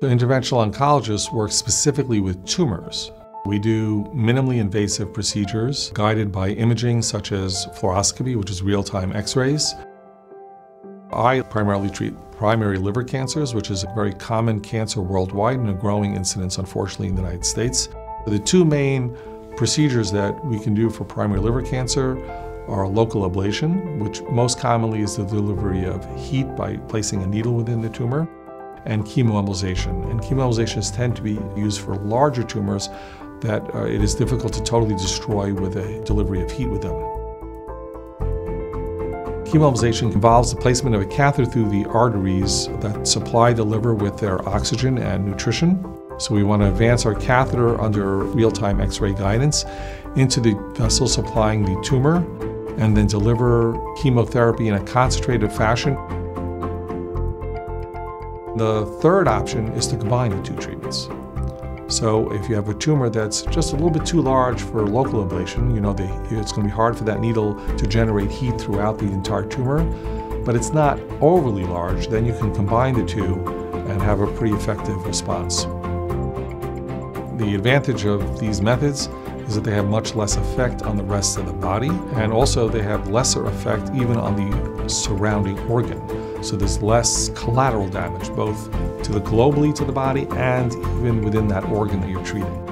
The interventional oncologists work specifically with tumors. We do minimally invasive procedures guided by imaging such as fluoroscopy, which is real-time x-rays. I primarily treat primary liver cancers, which is a very common cancer worldwide and a growing incidence, unfortunately, in the United States. The two main procedures that we can do for primary liver cancer are local ablation, which most commonly is the delivery of heat by placing a needle within the tumor, and chemoembolization. And chemoembolizations tend to be used for larger tumors that it is difficult to totally destroy with a delivery of heat with them. Chemoembolization involves the placement of a catheter through the arteries that supply the liver with their oxygen and nutrition. So we want to advance our catheter under real-time X-ray guidance into the vessel supplying the tumor and then deliver chemotherapy in a concentrated fashion. The third option is to combine the two treatments. So if you have a tumor that's just a little bit too large for local ablation, you know, it's going to be hard for that needle to generate heat throughout the entire tumor, but it's not overly large, then you can combine the two and have a pretty effective response. The advantage of these methods is that they have much less effect on the rest of the body, and also they have lesser effect even on the surrounding organ. So there's less collateral damage, both to the globally to the body and even within that organ that you're treating.